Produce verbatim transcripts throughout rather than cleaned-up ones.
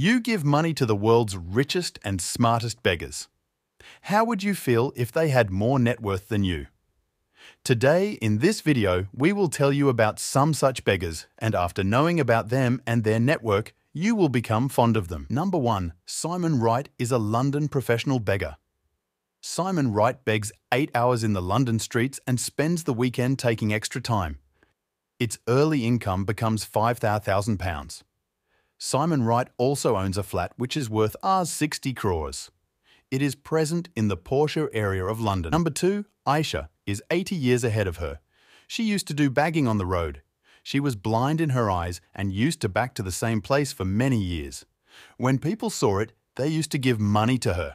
You give money to the world's richest and smartest beggars. How would you feel if they had more net worth than you? Today, in this video, we will tell you about some such beggars, and after knowing about them and their network, you will become fond of them. Number one. Simon Wright is a London professional beggar. Simon Wright begs eight hours in the London streets and spends the weekend taking extra time. Its early income becomes five thousand pounds. Simon Wright also owns a flat which is worth sixty crores. It is present in the Portia area of London. Number two. Aisha is eighty years ahead of her. She used to do bagging on the road. She was blind in her eyes and used to back to the same place for many years. When people saw it, they used to give money to her.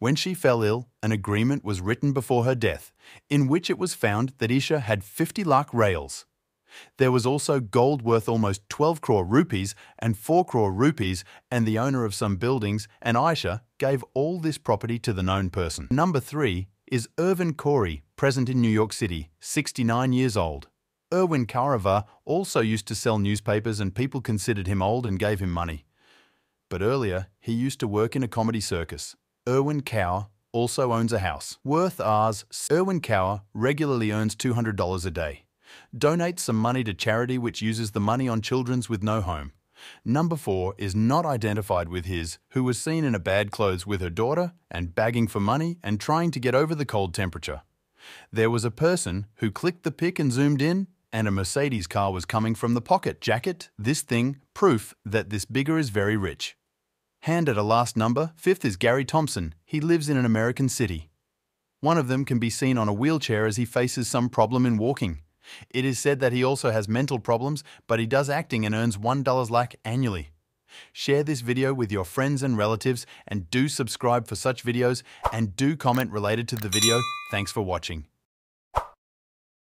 When she fell ill, an agreement was written before her death, in which it was found that Aisha had fifty lakh rails. There was also gold worth almost twelve crore rupees and four crore rupees, and the owner of some buildings, and Aisha gave all this property to the known person. Number three is Irwin Corey, present in New York City, sixty-nine years old. Irwin Corey also used to sell newspapers and people considered him old and gave him money. But earlier, he used to work in a comedy circus. Irwin Corey also owns a house worth Rs. Irwin Corey regularly earns two hundred dollars a day. Donates some money to charity which uses the money on children with no home. Number four is not identified with his, who was seen in a bad clothes with her daughter and begging for money and trying to get over the cold temperature. There was a person who clicked the pic and zoomed in, and a Mercedes car was coming from the pocket jacket. This thing, proof that this beggar is very rich. Hand at a last number. Fifth is Gary Thompson. He lives in an American city. One of them can be seen on a wheelchair as he faces some problem in walking. It is said that he also has mental problems, but he does acting and earns one lakh annually. Share this video with your friends and relatives, and do subscribe for such videos, and do comment related to the video. Thanks for watching.